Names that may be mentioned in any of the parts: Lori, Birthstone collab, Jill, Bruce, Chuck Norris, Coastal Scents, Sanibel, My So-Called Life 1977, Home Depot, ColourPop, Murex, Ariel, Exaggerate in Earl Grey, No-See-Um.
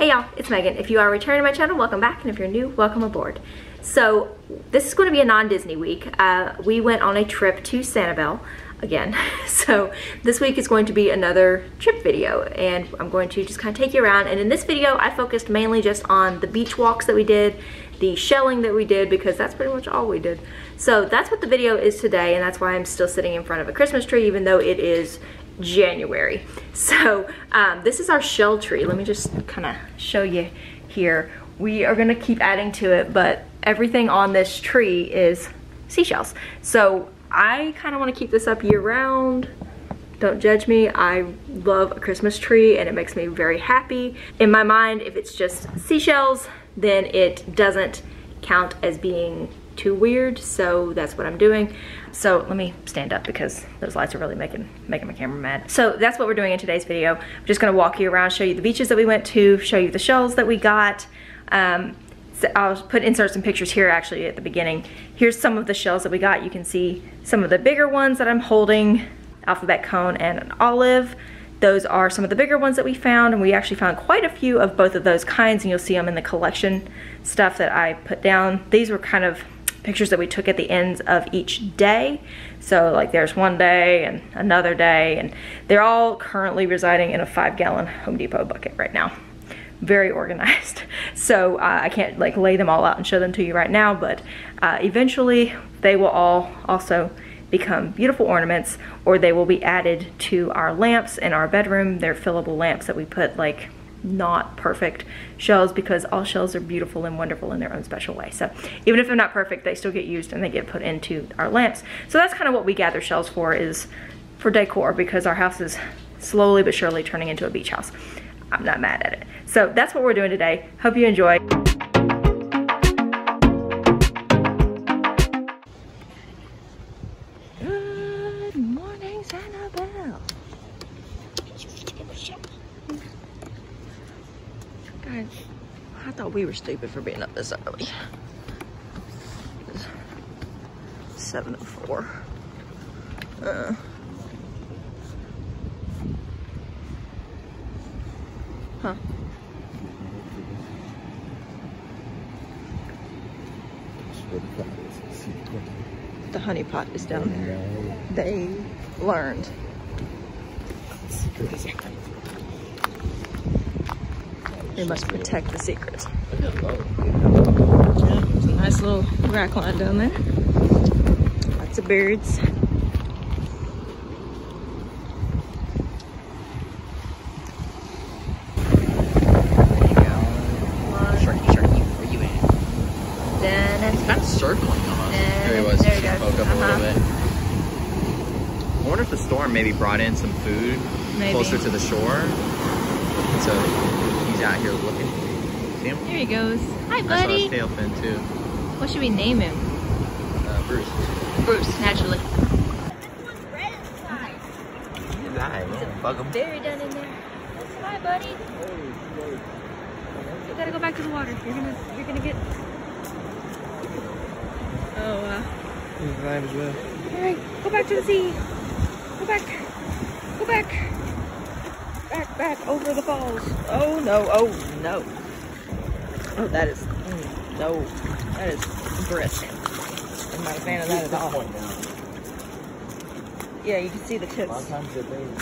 Hey y'all, it's Megan. If you are returning to my channel, welcome back, and if you're new, welcome aboard. So this is going to be a non-Disney week. We went on a trip to Sanibel again, so this week is going to be another trip video, and I'm going to just kind of take you around. And in this video, I focused mainly just on the beach walks that we did, the shelling that we did, because that's pretty much all we did. So that's what the video is today, and that's why I'm still sitting in front of a Christmas tree, even though it is January. So this is our shell tree. Let me just kind of show you here. We are going to keep adding to it, but everything on this tree is seashells. So I kind of want to keep this up year round. Don't judge me. I love a Christmas tree and it makes me very happy. In my mind, if it's just seashells, then it doesn't count as being too weird, so that's what I'm doing. So let me stand up because those lights are really making my camera mad. So that's what we're doing in today's video. I'm just gonna walk you around, show you the beaches that we went to, show you the shells that we got. So I'll insert some pictures here actually at the beginning. Here's some of the shells that we got. You can see some of the bigger ones that I'm holding, alphabet cone and an olive. Those are some of the bigger ones that we found, and we actually found quite a few of both of those kinds, and you'll see them in the collection stuff that I put down. These were kind of pictures that we took at the ends of each day. So like there's one day and another day, and they're all currently residing in a 5-gallon Home Depot bucket right now. Very organized. So I can't like lay them all out and show them to you right now, but eventually they will all also become beautiful ornaments, or they will be added to our lamps in our bedroom. They're fillable lamps that we put like not perfect shells, because all shells are beautiful and wonderful in their own special way. So even if they're not perfect, they still get used and they get put into our lamps. So that's kind of what we gather shells for, is for decor, because our house is slowly but surely turning into a beach house. I'm not mad at it. So that's what we're doing today. Hope you enjoy. Good morning, Sanibel. Guys, I thought we were stupid for being up this early. 7:04. Huh. The honey pot is down there. They learned. They must protect the secrets. There's a nice little rack line down there. Lots of birds. There you go. Sharky, sharky, where you at? It's kind of circling almost. There he was. There he goes. Up a little bit. I wonder if the storm maybe brought in some food closer to the shore. Out here looking. See him? There he goes. Hi, buddy. I saw his tail fin too. What should we name him? Bruce. Bruce, naturally. This one's red inside. He's alive. He's a bug him. Very done in there. That's my buddy. You gotta go back to the water. You're gonna get. Oh. He's alive as well. All right, go back to the sea. Go back. Go back. Back over the falls. Oh no, oh no. Oh, that is, no, that is brisk. I'm not a fan of that at all. Yeah, you can see the tips. A lot of times they're big.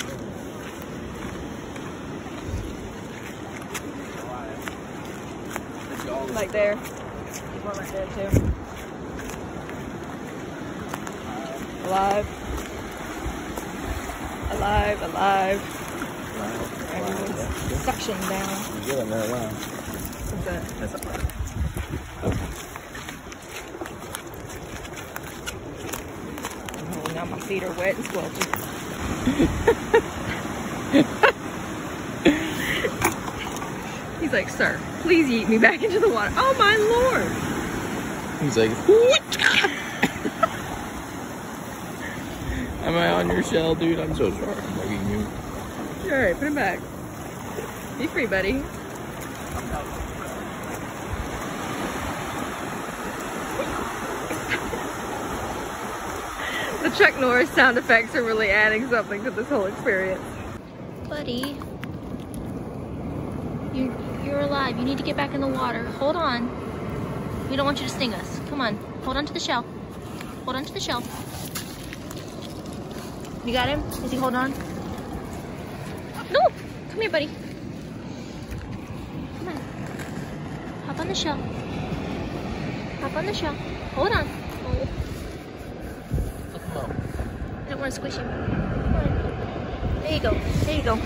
Like there. There's one right there too. Alive. Alive, alive. Suction down. You're doing very well. What's that? That's a plant. Okay. Oh, now my feet are wet and squelchy. He's like, sir, please yeet me back into the water. Oh my lord! He's like, what? Am I on your shell, dude? I'm so sorry. I'm hugging you. All right, put him back. Be free, buddy. The Chuck Norris sound effects are really adding something to this whole experience. Buddy, you're you're alive. You need to get back in the water. Hold on. We don't want you to sting us. Come on. Hold on to the shell. Hold on to the shell. You got him? Is he holding on? No! Come here, buddy. Come on. Hop on the shell. Hop on the shell. Hold on. Oh. I don't want to squish him. Come on. There you go. There you go.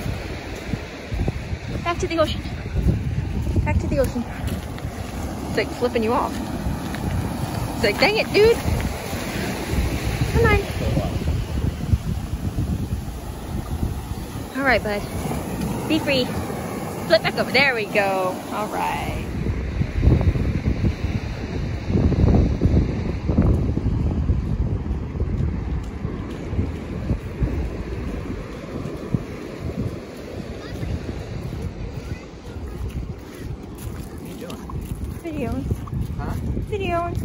Back to the ocean. Back to the ocean. It's like flipping you off. It's like, dang it, dude. Come on. All right, bud. Be free. Flip back over. There we go. All right. Videoing. Huh? Videoing.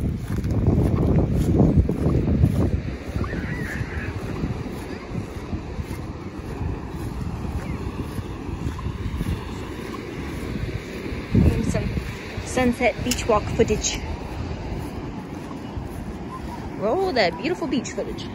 And some sunset beach walk footage. Roll that beautiful beach footage.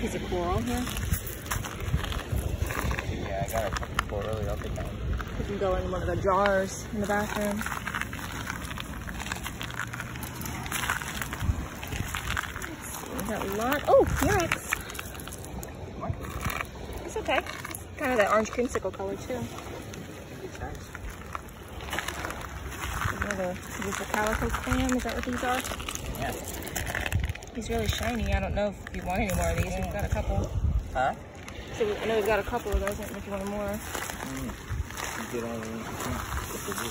Piece of coral here? Yeah, I got a couple coral earlier. You can go in one of the jars in the bathroom. Let's see, we got a lot. Oh, murex. It's okay. It's kind of that orange creamsicle color, too. Another piece of calico clam. Is that what these are? Yeah. He's really shiny. I don't know if you want any more of these. Yeah. We've got a couple. Huh? So I know we've got a couple of those. I don't know if you want more. Mm. Get all of them. Okay.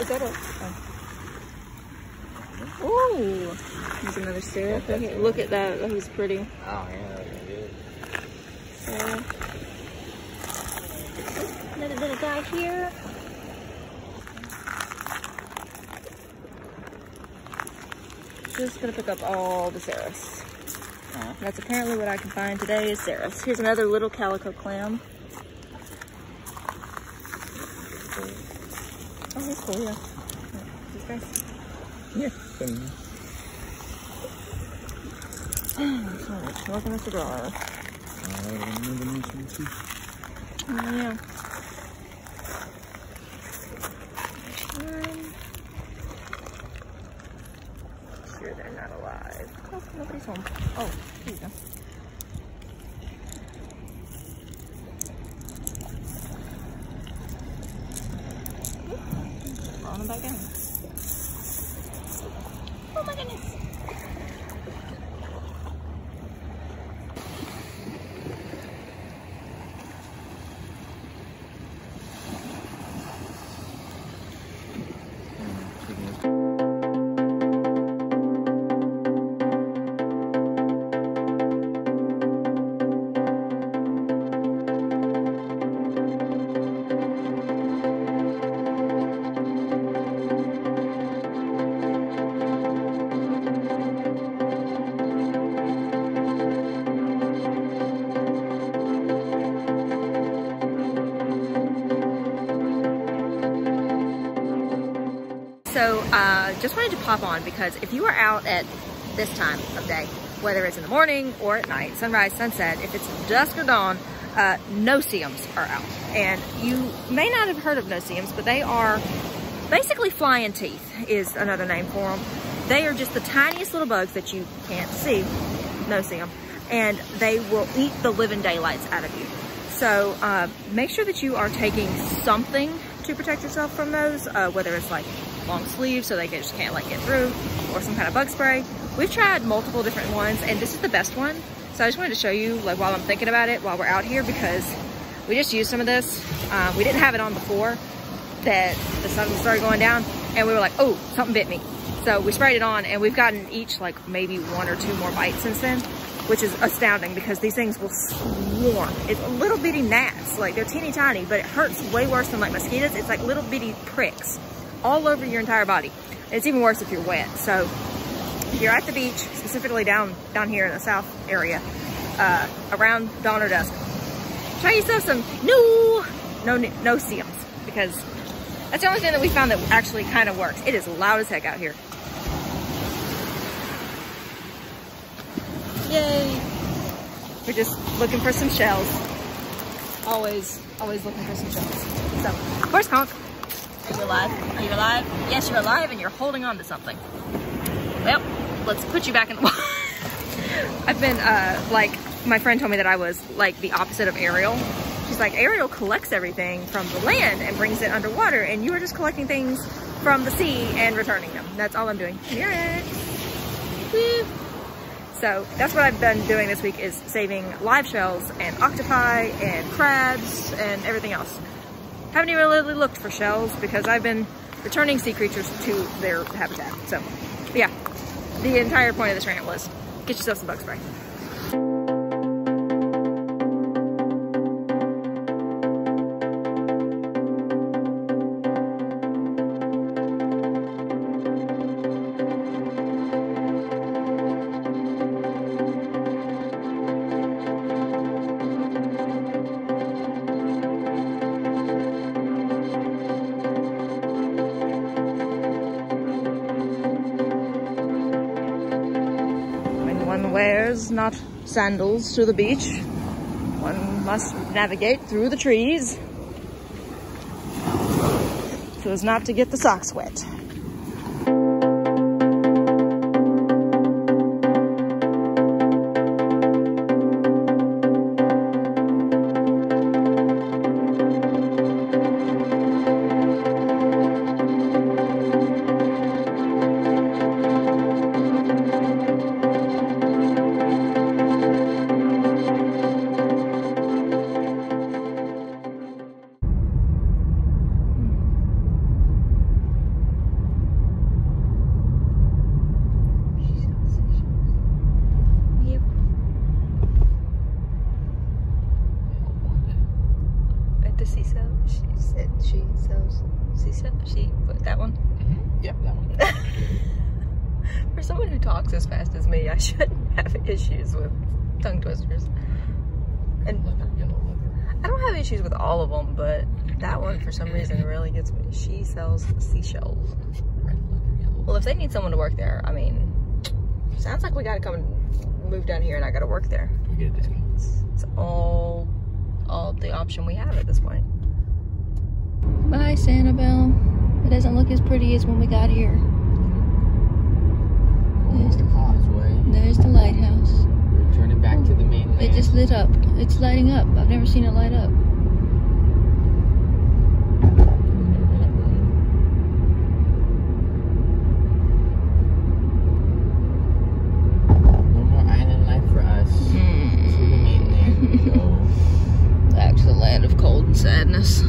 Is that it? Oh. Ooh! There's another syrup. Look at that. That was pretty. Oh, yeah. That was good. So, another little guy here. Just gonna pick up all the Ceras. Huh? That's apparently what I can find today is Ceras. Here's another little calico clam. Oh, he's cool, yeah. These guys? Yeah. So much smoking a cigar. Yeah. Sure, they're not alive. Oh, nobody's home. Oh, There you go. Bottom back in. Oh my goodness. So just wanted to pop on because if you are out at this time of day, whether it's in the morning or at night, sunrise, sunset, if it's dusk or dawn, no-see-ums are out. And you may not have heard of no-see-ums, but they are basically flying teeth is another name for them. They are just the tiniest little bugs that you can't see, no-see-um, and they will eat the living daylights out of you. So make sure that you are taking something to protect yourself from those, whether it's like long sleeves so they just can't like get through, or some kind of bug spray. We've tried multiple different ones and this is the best one. So I just wanted to show you like while I'm thinking about it, while we're out here, because we just used some of this. We didn't have it on before that the sun started going down and we were like, oh, something bit me. So we sprayed it on and we've gotten each like maybe one or two more bites since then, which is astounding because these things will swarm. It's little bitty gnats, like they're teeny tiny, but it hurts way worse than like mosquitoes. It's like little bitty pricks all over your entire body. It's even worse if you're wet. So if you're at the beach, specifically down here in the south area, around dawn or dusk, try yourself some no-see-ums because that's the only thing that we found that actually kind of works. It is loud as heck out here. Yay! We're just looking for some shells. Always looking for some shells. So, horse conch. Are you alive? Are you alive? Yes, you're alive and you're holding on to something. Well, let's put you back in the water. I've been, like, my friend told me that I was, like, the opposite of Ariel. She's like, Ariel collects everything from the land and brings it underwater, and you are just collecting things from the sea and returning them. That's all I'm doing. Hear it. Woo. So that's what I've been doing this week, is saving live shells and octopi and crabs and everything else. Haven't even really looked for shells because I've been returning sea creatures to their habitat. So yeah, the entire point of this rant was get yourself some bug spray. Wears not sandals to the beach. One must navigate through the trees so as not to get the socks wet. For someone who talks as fast as me, I shouldn't have issues with tongue twisters. And I don't have issues with all of them, but that one for some reason really gets me. She sells seashells. Well, if they need someone to work there, I mean, sounds like we gotta come and move down here and I gotta work there. It's all the option we have at this point. Bye, Sanibel. It doesn't look as pretty as when we got here. There's the lighthouse. It just lit up. It's lighting up. I've never seen it light up. No more island life for us. Mm. Back to the land of cold and sadness.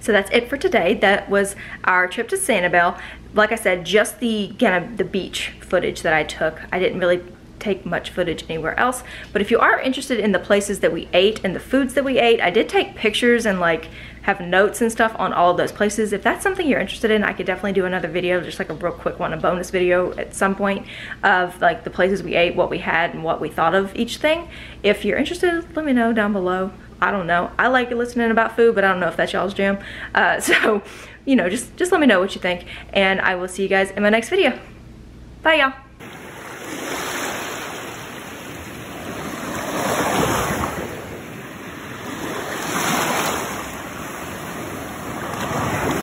So that's it for today. That was our trip to Sanibel. Like I said, just the kind of the beach footage that I took. I didn't really take much footage anywhere else. But if you are interested in the places that we ate and the foods that we ate, I did take pictures and like have notes and stuff on all of those places. If that's something you're interested in, I could definitely do another video, just like a real quick one, a bonus video at some point of like the places we ate, what we had, and what we thought of each thing. If you're interested, let me know down below. I don't know. I like listening about food, but I don't know if that's y'all's jam. So, you know, just let me know what you think, and I will see you guys in my next video. Bye, y'all.